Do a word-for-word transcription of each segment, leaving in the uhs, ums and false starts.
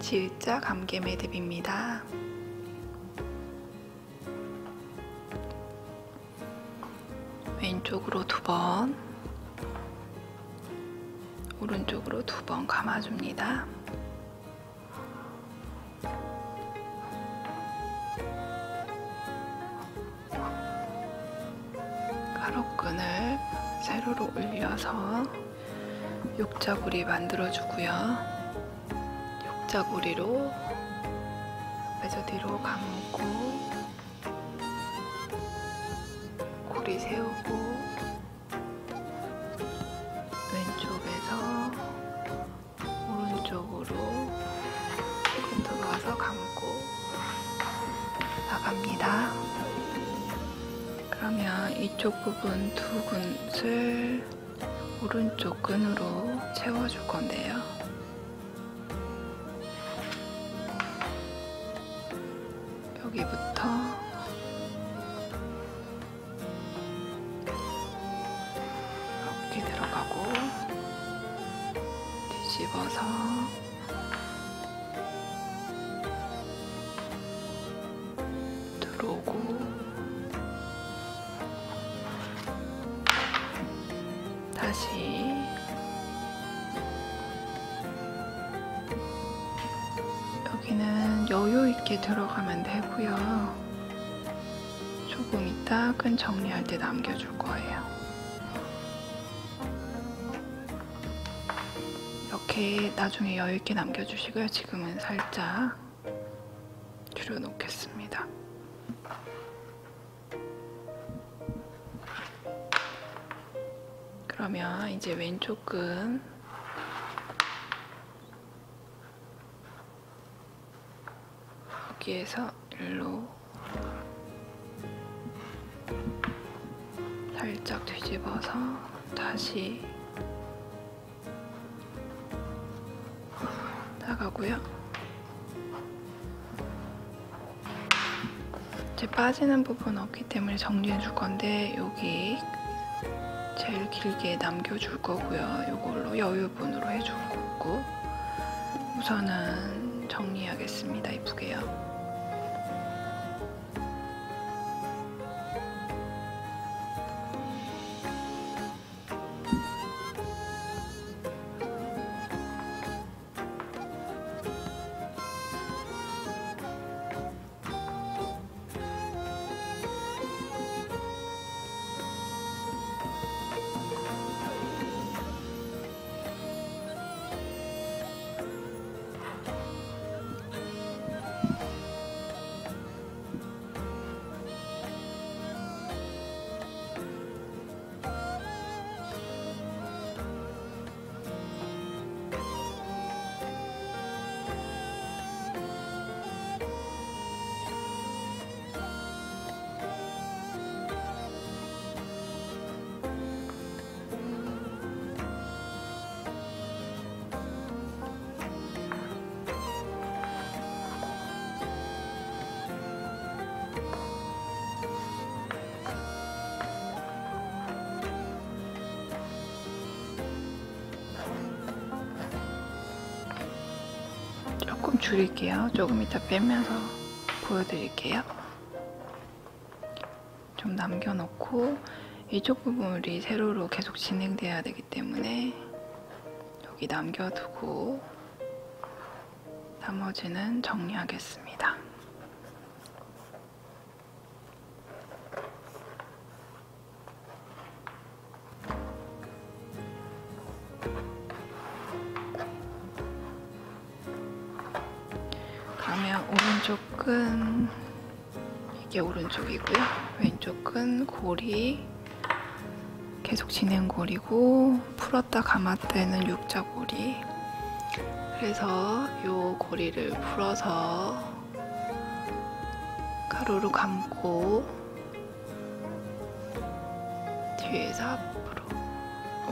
지읒자 감개매듭입니다. 왼쪽으로 두 번, 오른쪽으로 두 번 감아줍니다. 가로끈을 세로로 올려서 육자구리 만들어주고요. 육자구리로 앞에서 뒤로 감고 고리 세우고 왼쪽에서 오른쪽으로 조금 들어와서 감고 나갑니다. 그러면 이쪽 부분 두 끈을 오른쪽 끈으로 채워줄 건데요. 여기부터 이렇게 들어가고 뒤집어서 들어오고 다시 여기는 여유있게 들어가면 되고요. 조금 이따 끈 정리할 때 남겨줄 거예요. 이렇게 나중에 여유있게 남겨주시고요. 지금은 살짝 줄여놓겠습니다. 그러면 이제 왼쪽 끈 여기에서 일로 살짝 뒤집어서 다시 나가고요. 이제 빠지는 부분 없기 때문에 정리해 줄 건데 여기 제일 길게 남겨줄 거고요. 이걸로 여유분으로 해줄 거고 우선은 정리하겠습니다. 이쁘게요. 조금 줄일게요. 조금 이따 빼면서 보여드릴게요. 좀 남겨놓고 이쪽 부분이 세로로 계속 진행돼야 되기 때문에 여기 남겨두고 나머지는 정리하겠습니다. 오른쪽 끈, 이게 오른쪽이고요. 왼쪽 끈 고리 계속 진행고리고 풀었다 감았다는 육자고리. 그래서 요 고리를 풀어서 가로로 감고 뒤에서 앞으로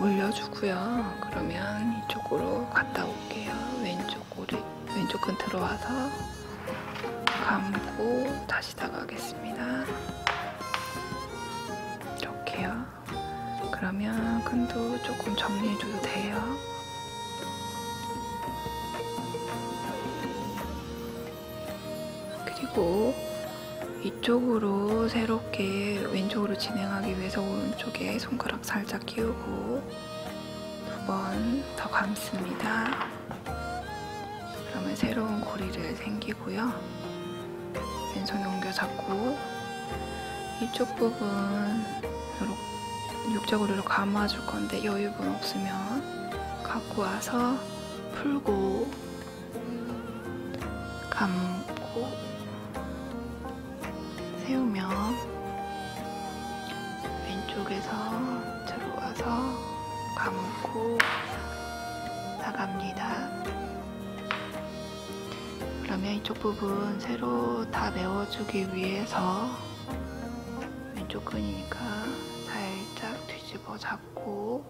올려주고요. 그러면 이쪽으로 갔다 올게요. 왼쪽 고리, 왼쪽 끈 들어와서 감고 다시 나가겠습니다. 이렇게요. 그러면 끈도 조금 정리해줘도 돼요. 그리고 이쪽으로 새롭게 왼쪽으로 진행하기 위해서 오른쪽에 손가락 살짝 끼우고 두 번 더 감습니다. 그러면 새로운 고리를 생기고요. 왼손에 옮겨 잡고 이쪽 부분 육적으로 감아줄 건데 여유분 없으면 갖고 와서 풀고 감고 세우면 왼쪽에서 들어와서 감고 나갑니다. 그러면 이쪽 부분 새로 다 메워주기 위해서 왼쪽 끈이니까 살짝 뒤집어 잡고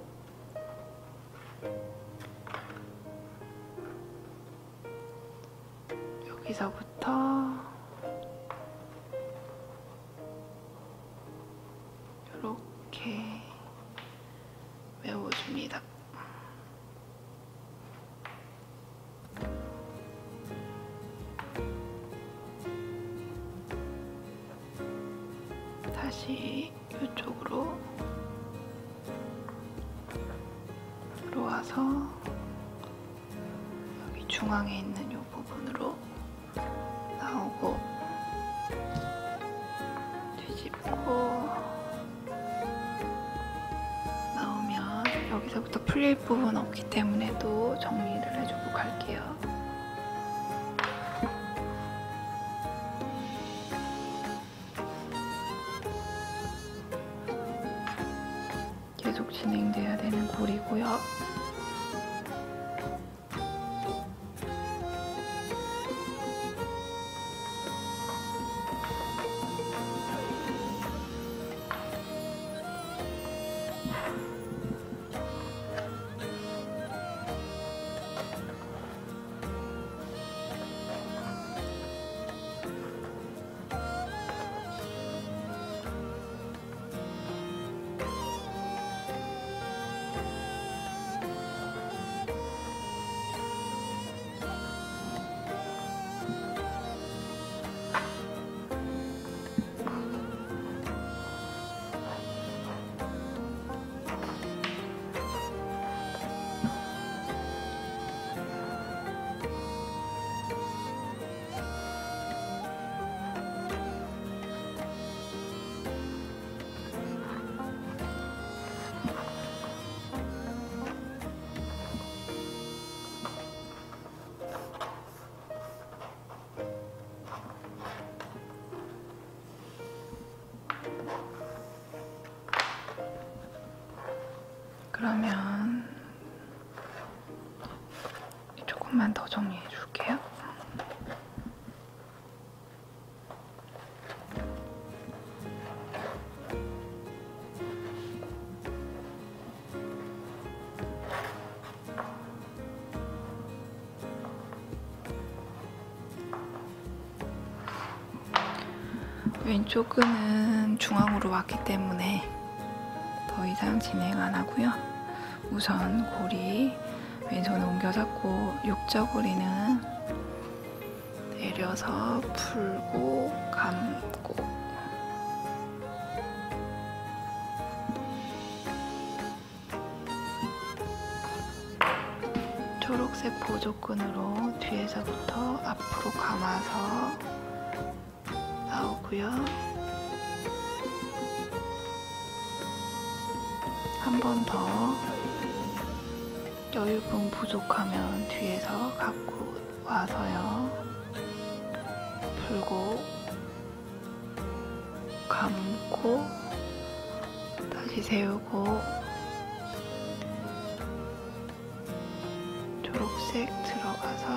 여기서부터 이렇게 메워줍니다. 다시 이쪽으로 들어와서 여기 중앙에 있는 이 부분으로 나오고 뒤집고 나오면 여기서부터 풀릴 부분 없기 때문에 또 정리를 해주고 갈게요. 계속 진행돼야 되는 고리고요. 그러면 조금만 더 정리해 줄게요. 왼쪽 끈은 중앙으로 왔기 때문에 더 이상 진행 안 하고요. 우선 고리 왼손 옮겨 잡고 육저고리는 내려서 풀고 감고 초록색 보조끈으로 뒤에서부터 앞으로 감아서 나오고요. 한 번 더 여유분 부족하면 뒤에서 갖고 와서요. 풀고 감고 다시 세우고 초록색 들어가서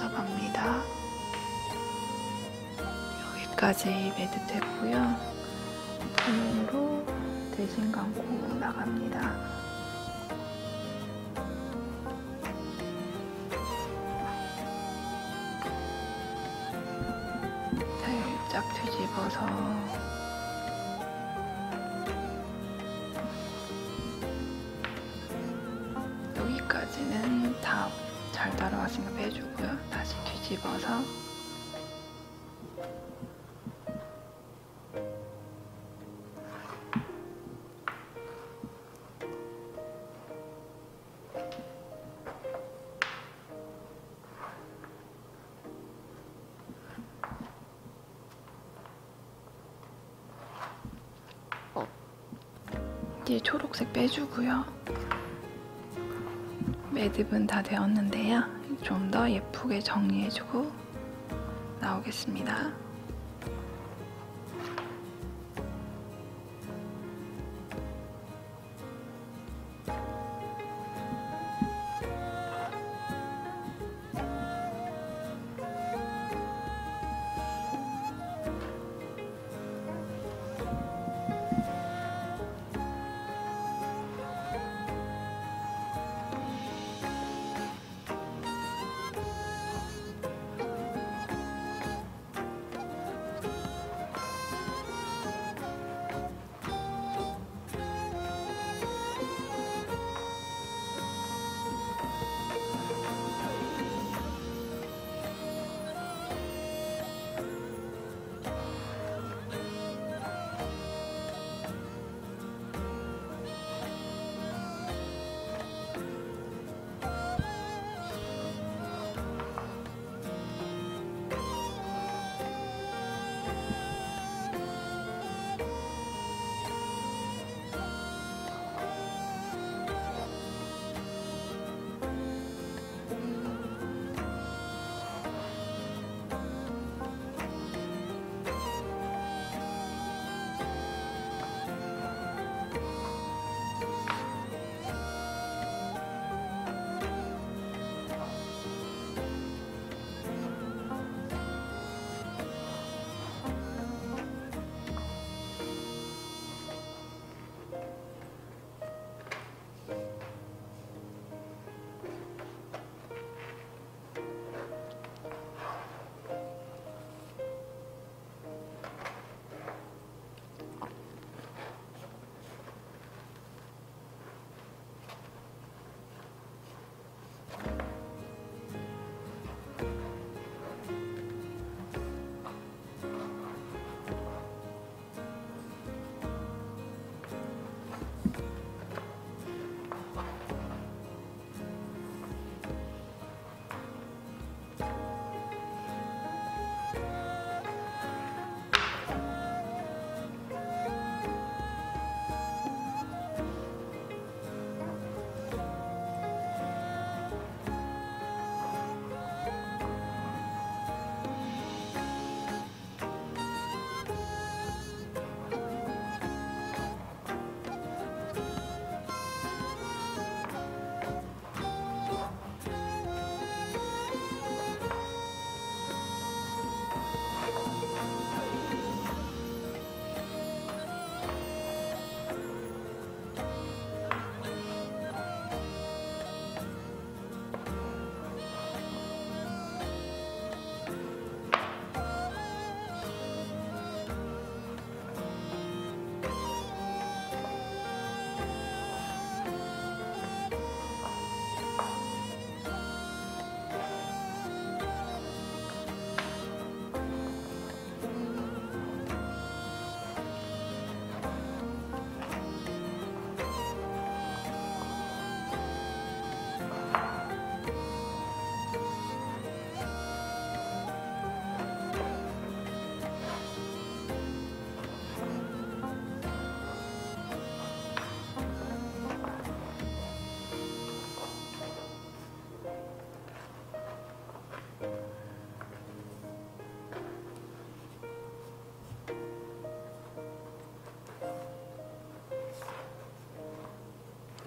나갑니다. 여기까지 매듭 됐고요. 손으로 대신 감고 나갑니다. 살짝 뒤집어서 여기까지는 다 잘 따라왔으니까 빼주고요. 다시 뒤집어서 집어서 뒤에 초록색 빼주고요. 매듭은 다 되었는데요. 좀 더 예쁘게 정리해주고 나오겠습니다.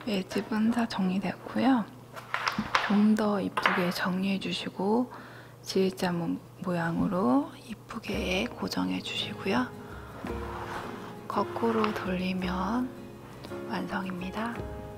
매듭은 다 정리됐고요. 좀 더 이쁘게 정리해 주시고 지읒자 모양으로 이쁘게 고정해 주시고요. 거꾸로 돌리면 완성입니다.